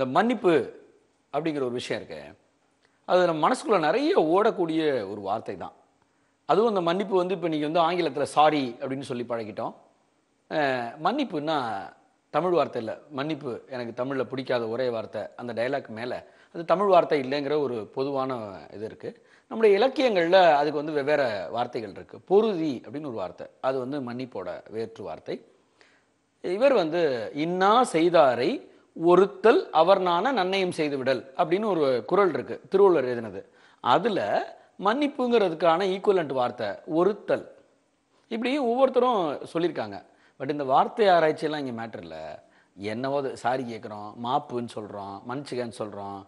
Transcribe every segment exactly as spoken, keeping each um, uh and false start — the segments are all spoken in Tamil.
இந்த மன்னிப்பு அப்படிங்கிற ஒரு விஷயம் இருக்கு. அது நம்ம மனசுக்குள்ளே நிறைய ஓடக்கூடிய ஒரு வார்த்தை தான். அதுவும் இந்த மன்னிப்பு வந்து இப்போ நீங்கள் வந்து ஆங்கிலத்தில் சாரி அப்படின்னு சொல்லி பழகிட்டோம். மன்னிப்புன்னா தமிழ் வார்த்தை இல்லை. மன்னிப்பு எனக்கு தமிழில் பிடிக்காத ஒரே வார்த்தை. அந்த டைலாக் மேலே அது தமிழ் வார்த்தை இல்லைங்கிற ஒரு பொதுவான இது இருக்குது. நம்முடைய இலக்கியங்களில் அதுக்கு வந்து வெவ்வேறு வார்த்தைகள் இருக்குது. பொருதி அப்படின்னு ஒரு வார்த்தை, அது வந்து மன்னிப்போட வேற்று வார்த்தை. இவர் வந்து இன்னா செய்தாரை ஒருத்தல் அவர் நான நன்னயம் செய்து விடல் அப்படின்னு ஒரு குறள் இருக்குது, திருவள்ளுவர் எழுதினது. அதில் மன்னிப்புங்கிறதுக்கான ஈக்குவலண்ட் வார்த்தை ஒருத்தல். இப்படி ஒவ்வொருத்தரும் சொல்லியிருக்காங்க. பட் இந்த வார்த்தை ஆராய்ச்சியெல்லாம் இங்கே மேட்டர் இல்லை. என்னவோ சாரி கேட்குறோம், மாப்புன்னு சொல்கிறோம், மன்னிச்சுக்கன்னு சொல்கிறோம்,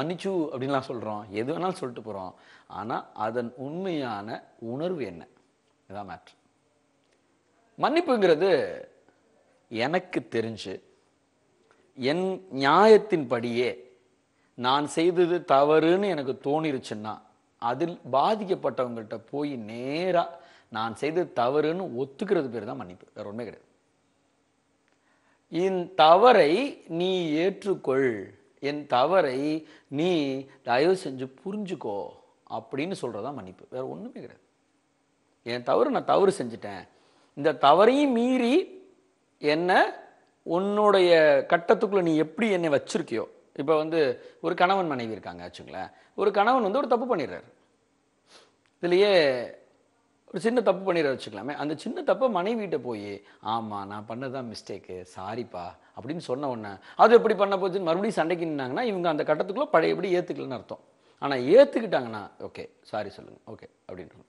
மன்னிச்சு அப்படின்லாம் சொல்கிறோம், எது வேணாலும் சொல்லிட்டு போகிறோம். ஆனால் அதன் உண்மையான உணர்வு என்ன, இதான் மேட்ரு. மன்னிப்புங்கிறது எனக்கு தெரிஞ்சு என் நியாயத்தின்படியே நான் செய்தது தவறுன்னு எனக்கு தோணிருச்சுன்னா அதில் பாதிக்கப்பட்டவங்கள்ட்ட போய் நேராக நான் செய்தது தவறுன்னு ஒத்துக்கிறது பேர் தான் மன்னிப்பு, வேறு ஒன்றுமே கிடையாது. என் தவறை நீ ஏற்றுக்கொள், என் தவறை நீ தயவு செஞ்சு புரிஞ்சுக்கோ அப்படின்னு சொல்கிறது தான் மன்னிப்பு, வேறு ஒன்றுமே கிடையாது. என் தவறு, நான் தவறு செஞ்சுட்டேன், இந்த தவறையும் மீறி என்ன உன்னுடைய கட்டத்துக்குள்ளே நீ எப்படி என்னை வச்சுருக்கியோ. இப்போ வந்து ஒரு கணவன் மனைவி இருக்காங்க வச்சுங்களேன். ஒரு கணவன் வந்து ஒரு தப்பு பண்ணிடுறாரு, இதுலையே ஒரு சின்ன தப்பு பண்ணிடுற வச்சுக்கலாமே. அந்த சின்ன தப்பை மனைவிட்ட போய் ஆமாம் நான் பண்ணதான் மிஸ்டேக்கு சாரிப்பா அப்படின்னு சொன்ன உடனே அது எப்படி பண்ண போச்சுன்னு மறுபடியும் சண்டைக்கு நின்னாங்கன்னா இவங்க அந்த கட்டத்துக்குள்ளே பழையபடி ஏற்றுக்கலன்னு அர்த்தம். ஆனால் ஏற்றுக்கிட்டாங்கன்னா ஓகே சாரி சொல்லுங்கள் ஓகே அப்படின்றாங்க.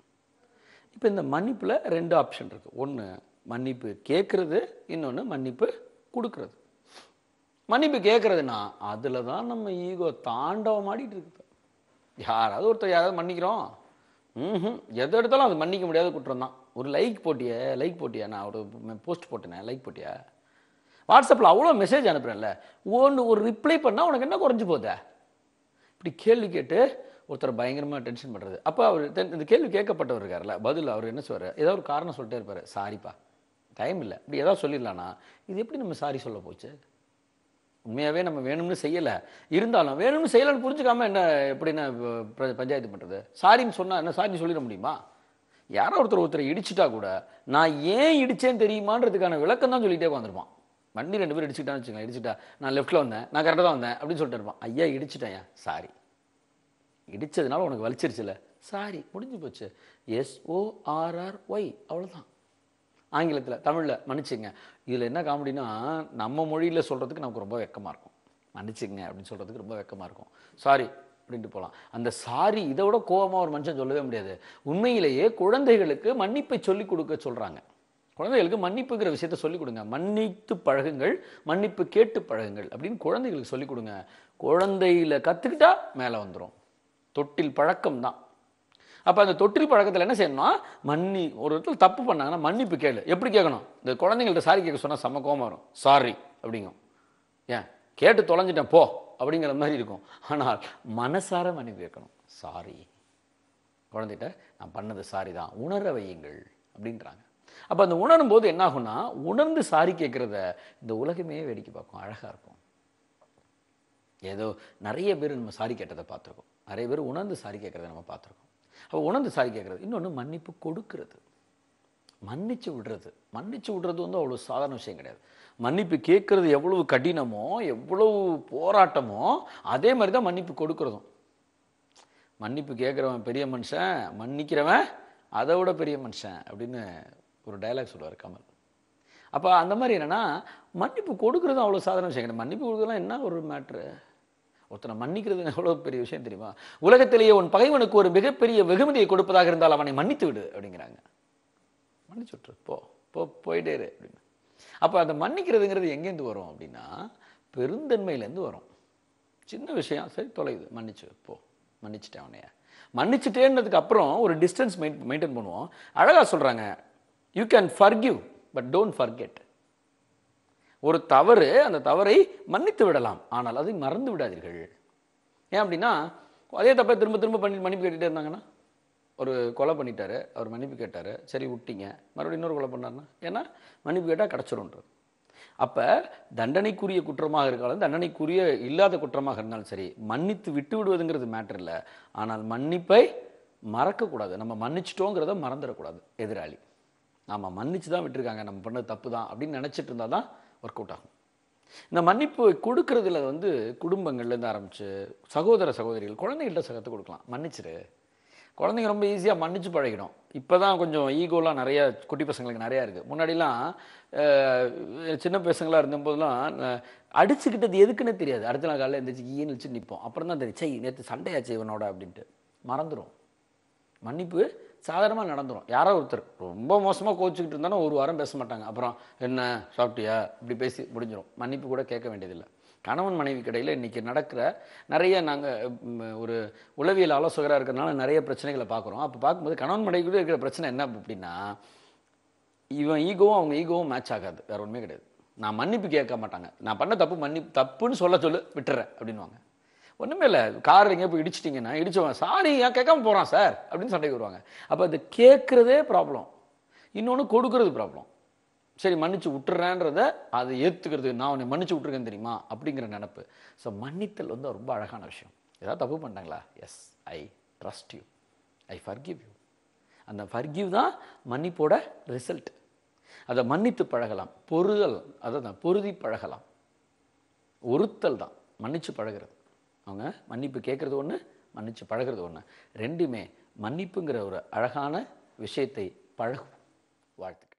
இப்போ இந்த மன்னிப்பில் ரெண்டு ஆப்ஷன் இருக்குது. ஒன்று மன்னிப்பு கேட்குறது, இன்னொன்று மன்னிப்பு கொடுக்கறது. மன்னிப்பு கேட்குறதுனா அதில் தான் நம்ம ஈகோ தாண்டவமாடிட்டு இருக்குது. யாராவது ஒருத்தர் யாராவது மன்னிக்கிறோம், ம் எதை எடுத்தாலும் அது மன்னிக்க முடியாத குற்றம் தான். ஒரு லைக் போட்டியே, லைக் போட்டியா, நான் ஒரு போஸ்ட் போட்டேனே லைக் போட்டியா, வாட்ஸ்அப்பில் அவ்வளோ மெசேஜ் அனுப்புகிறேன்ல, ஒன்று ஒரு ரிப்ளை பண்ணால் உனக்கு என்ன குறைஞ்சி போதே, இப்படி கேள்வி கேட்டு ஒருத்தர் பயங்கரமாக டென்ஷன் பண்ணுறது. அப்போ அவர் இந்த கேள்வி கேட்கப்பட்டவர் இருக்கார்ல, பதில் அவர் என்ன சொல்கிறார், ஏதாவது ஒரு காரணம் சொல்லிட்டே இருப்பார், சாரிப்பா டைம் இல்லை இப்படி ஏதாவது சொல்லிடலான்னா இது எப்படி நம்ம சாரி சொல்ல போச்சு. உண்மையாகவே நம்ம வேணும்னு செய்யலை, இருந்தாலும் வேணும்னு செய்யலைன்னு புரிஞ்சுக்காமல் என்ன எப்படின்னா பஞ்சாயத்து பண்ணுறது. சாரின்னு சொன்னால் என்ன சாரின்னு சொல்லிட முடியுமா? யாரோ ஒருத்தர் ஒருத்தர் இடிச்சிட்டா கூட நான் ஏன் இடித்தேன்னு தெரியுமான்றதுக்கான விளக்கம் தான் சொல்லிகிட்டே வந்துருப்பான். வண்டி ரெண்டு பேர் இடிச்சுக்கிட்டான்னு வச்சுக்கோங்க, இடிச்சிட்டா நான் லெஃப்ட்டில் வந்தேன் நான் கரெக்டாக தான் வந்தேன் அப்படின்னு சொல்லிட்டு இருப்பான். ஐயா இடிச்சிட்டேன் ஐயா சாரி, இடித்ததுனால உனக்கு வலிச்சிருச்சுல சாரி, முடிஞ்சு போச்சு, எஸ்ஓஆர்ஆர்ஒய் அவ்வளோதான். ஆங்கிலத்தில் தமிழில் மன்னிச்சுங்க, இதில் என்ன காமெடினா நம்ம மொழியில் சொல்கிறதுக்கு நமக்கு ரொம்ப வெக்கமாக இருக்கும், மன்னிச்சுங்க அப்படின்னு சொல்கிறதுக்கு ரொம்ப வெக்கமாக இருக்கும், சாரி அப்படின்ட்டு போகலாம். அந்த சாரி இதை விட கோபமாக ஒரு மனுஷன் சொல்லவே முடியாது. உண்மையிலேயே குழந்தைகளுக்கு மன்னிப்பை சொல்லிக் கொடுக்க சொல்கிறாங்க. குழந்தைகளுக்கு மன்னிப்புங்கிற விஷயத்த சொல்லிக் கொடுங்க, மன்னித்து பழகுங்கள், மன்னிப்பு கேட்டு பழகுங்கள் அப்படின்னு குழந்தைகளுக்கு சொல்லிக் கொடுங்க. குழந்தையில் கற்றுக்கிட்டா மேலே வந்துடும். தொட்டில் பழக்கம் தான். அப்போ அந்த தொட்டில் பழக்கத்தில் என்ன செய்யணும்னா மன்னி ஒரு இடத்துல தப்பு பண்ணாங்கன்னா மன்னிப்பு கேளு. எப்படி கேட்கணும்? இந்த குழந்தைங்கள்ட்ட சாரி கேட்க சொன்னால் செம கோவமாக வரும், சாரி அப்படிங்கும், ஏன் கேட்டு தொலைஞ்சிட்டேன் போ அப்படிங்கிற மாதிரி இருக்கும். ஆனால் மனசார மன்னிப்பு கேட்கணும், சாரி குழந்தைகிட்ட நான் பண்ணது சாரி தான் உணர வையுங்கள் அப்படின்றாங்க. அப்போ அந்த உணரும் போது என்ன ஆகும்னா உணர்ந்து சாரி கேட்குறத இந்த உலகமே வேடிக்கை பார்க்கும், அழகாக இருக்கும். ஏதோ நிறைய பேர் நம்ம சாரி கேட்டதை பார்த்துருக்கோம், நிறைய பேர் உணர்ந்து சாரி கேட்குறத நம்ம பார்த்துருக்கோம். அப்போ உணர்ந்து சாரி கேட்குறது. இன்னொன்று மன்னிப்பு கொடுக்கறது, மன்னிச்சு விடுறது. மன்னிச்சு விடுறது வந்து அவ்வளோ சாதாரண விஷயம் கிடையாது. மன்னிப்பு கேட்குறது எவ்வளவு கடினமோ எவ்வளவு போராட்டமோ அதே மாதிரி தான் மன்னிப்பு கொடுக்குறதும். மன்னிப்பு கேட்குறவன் பெரிய மனுஷன், மன்னிக்கிறவன் அதை விட பெரிய மனுஷன் அப்படின்னு ஒரு டைலாக் சொல்லுவார் கமல். அப்போ அந்த மாதிரி என்னென்னா மன்னிப்பு கொடுக்குறதும் அவ்வளோ சாதாரண விஷயம் கிடையாது. மன்னிப்பு கொடுக்குறதுலாம் என்ன ஒரு மேட்ரு, ஒருத்தனை மன்னிக்கிறது எவ்வளோ பெரிய விஷயம் தெரியுமா. உலகத்திலேயே உன் பகைவனுக்கு ஒரு மிகப்பெரிய வெகுமதியை கொடுப்பதாக இருந்தால் அவனை மன்னித்து விடு அப்படிங்கிறாங்க. மன்னிச்சு விட்டுரு போ போ போயிட்டே இரு அப்படின்னு. அப்போ அந்த மன்னிக்கிறதுங்கிறது எங்கேருந்து வரும் அப்படின்னா பெருந்தன்மையிலேருந்து வரும். சின்ன விஷயம் சரி தொலையுது மன்னிச்சு போ, மன்னிச்சுட்டேன் அவனைய, மன்னிச்சுட்டேன்னதுக்கு அப்புறம் ஒரு டிஸ்டன்ஸ் மெயின் மெயின்டைன் பண்ணுவோம். அழகாக சொல்கிறாங்க, you can forgive but don't forget. ஒரு தவறு, அந்த தவறை மன்னித்து விடலாம் ஆனால் அதை மறந்து விடாதீர்கள். ஏன் அப்படின்னா அதே தப்பை திரும்ப திரும்ப பண்ணி மன்னிப்பு கேட்டுகிட்டே இருந்தாங்கன்னா, ஒரு கொலை பண்ணிட்டாரு அவர் மன்னிப்பு கேட்டார் சரி விட்டிங்க, மறுபடியும் இன்னொரு கொலை பண்ணாருன்னா ஏன்னா மன்னிப்பு கேட்டால் கிடச்சிருன்றது. அப்ப தண்டனைக்குரிய குற்றமாக இருக்காலும் தண்டனைக்குரிய இல்லாத குற்றமாக இருந்தாலும் சரி மன்னித்து விட்டு விடுவதுங்கிறது மேட்டர் இல்ல. ஆனால் மன்னிப்பை மறக்க கூடாது. நம்ம மன்னிச்சிட்டோங்கிறத மறந்துடக்கூடாது எதிராளி. நாம மன்னிச்சு தான் விட்டுருக்காங்க, நம்ம பண்ணது தப்பு தான் அப்படின்னு நினைச்சிட்டு இருந்தா தான் ஒர்க் அவுட் ஆகும். இந்த மன்னிப்பு கொடுக்கறதுல வந்து குடும்பங்கள்லேருந்து ஆரம்பிச்சு சகோதர சகோதரிகள் குழந்தைகிட்ட சகத்தை கொடுக்கலாம். மன்னிச்சிரு, குழந்தைங்க ரொம்ப ஈஸியாக மன்னிச்சு பழகிடும். இப்போ தான் கொஞ்சம் ஈகோலாம் நிறையா குட்டி பசங்களுக்கு நிறையா இருக்குது. முன்னாடிலாம் சின்ன பசங்களாக இருந்தபோதெல்லாம் அடிச்சுக்கிட்டது எதுக்குன்னு தெரியாது. அடுத்த நாள் காலையில் எழுந்திரிச்சு ஈன்னு வச்சு நிற்போம். அப்புறம் தான் தெரியும், சை நேற்று சண்டையாச்சு இவனோட அப்படின்ட்டு மறந்துடும். மன்னிப்பு சாதாரணமாக நடந்துடும். யாரோ ஒருத்தர் ரொம்ப மோசமாக கோச்சிக்கிட்டு இருந்தாலும் ஒரு வாரம் பேச மாட்டாங்க. அப்புறம் என்ன சாப்பிட்டியா இப்படி பேசி முடிஞ்சிடும். மன்னிப்பு கூட கேட்க வேண்டியதில்லை. கணவன் மனைவி கடையில் இன்றைக்கி நடக்கிற நிறைய நாங்கள் ஒரு உளவியல் ஆலோசகராக இருக்கிறதுனால நிறைய பிரச்சனைகளை பார்க்குறோம். அப்போ பார்க்கும்போது கணவன் மனைவி கூட இருக்கிற பிரச்சனை என்ன அப்படின்னா, இவன் ஈகோவும் அவங்க ஈகோவும் மேட்ச் ஆகாது. வேறு ஒன்றுமே கிடையாது. நான் மன்னிப்பு கேட்க மாட்டாங்க. நான் பண்ண தப்பு மன்னிப்பு தப்புன்னு சொல்ல சொல்லு விட்டுறேன் அப்படின்வாங்க. ஒன்றுமே இல்லை. காரில் எங்கேயோ போய் இடிச்சிட்டிங்கன்னா இடிச்சவன் சாரி ஏன் கேட்காம போகிறான் சார் அப்படின்னு சண்டைக்கு வருவாங்க. அப்போ அது கேட்குறதே ப்ராப்ளம். இன்னொன்று கொடுக்கறது ப்ராப்ளம். சரி மன்னிச்சு விட்டுறேன்றத அதை ஏற்றுக்கிறதுக்கு நான் உன்னை மன்னிச்சு விட்டுருக்கேன்னு தெரியுமா அப்படிங்கிற நினப்பு. ஸோ மன்னித்தல் வந்து ரொம்ப அழகான விஷயம். ஏதாவது தப்பு பண்ணிட்டாங்களா, yes I trust you, I forgive you. அந்த ஃபர்கிவ் தான் மன்னிப்போட ரிசல்ட். அதை மன்னித்து பழகலாம். பொருதல் அதை பொருதி பழகலாம். ஒருத்தல் தான் மன்னிச்சு பழகிறது. அவங்க மன்னிப்பு கேட்குறது ஒன்று, மன்னிச்சு பழகிறது ஒன்று. ரெண்டுமே மன்னிப்புங்கிற ஒரு அழகான விஷயத்தை பழகும். வாழ்த்து.